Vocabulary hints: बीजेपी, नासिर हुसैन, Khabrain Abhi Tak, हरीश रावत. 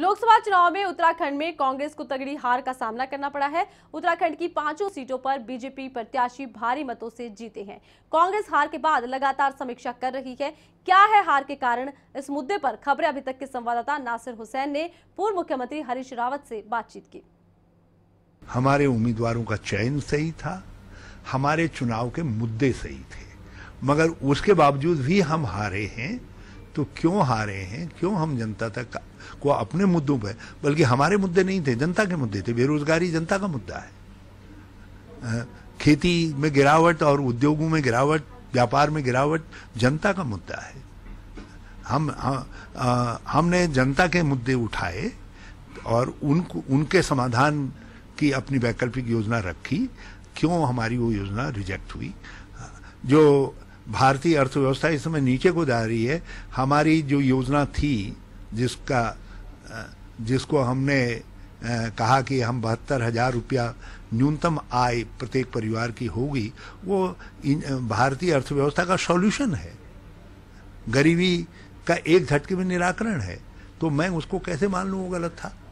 लोकसभा चुनाव में उत्तराखंड में कांग्रेस को तगड़ी हार का सामना करना पड़ा है। उत्तराखंड की पांचों सीटों पर बीजेपी प्रत्याशी भारी मतों से जीते हैं। कांग्रेस हार के बाद लगातार समीक्षा कर रही है। क्या है हार के कारण, इस मुद्दे पर खबरें अभी तक के संवाददाता नासिर हुसैन ने पूर्व मुख्यमंत्री हरीश रावत से बातचीत की। हमारे उम्मीदवारों का चयन सही था, हमारे चुनाव के मुद्दे सही थे, मगर उसके बावजूद भी हम हारे हैं। तो क्यों हारे हैं? क्यों हम जनता तक को अपने मुद्दों पर, बल्कि हमारे मुद्दे नहीं थे, जनता के मुद्दे थे। बेरोजगारी जनता का मुद्दा है, खेती में गिरावट और उद्योगों में गिरावट, व्यापार में गिरावट जनता का मुद्दा है। हमने जनता के मुद्दे उठाए और उनके समाधान की अपनी वैकल्पिक योजना रखी। क्यों हमारी वो योजना रिजेक्ट हुई? जो भारतीय अर्थव्यवस्था इस समय नीचे को जा रही है, हमारी जो योजना थी जिसको हमने कहा कि हम 72,000 रुपया न्यूनतम आय प्रत्येक परिवार की होगी, वो भारतीय अर्थव्यवस्था का सॉल्यूशन है, गरीबी का एक झटके में निराकरण है। तो मैं उसको कैसे मान लूँ वो गलत था।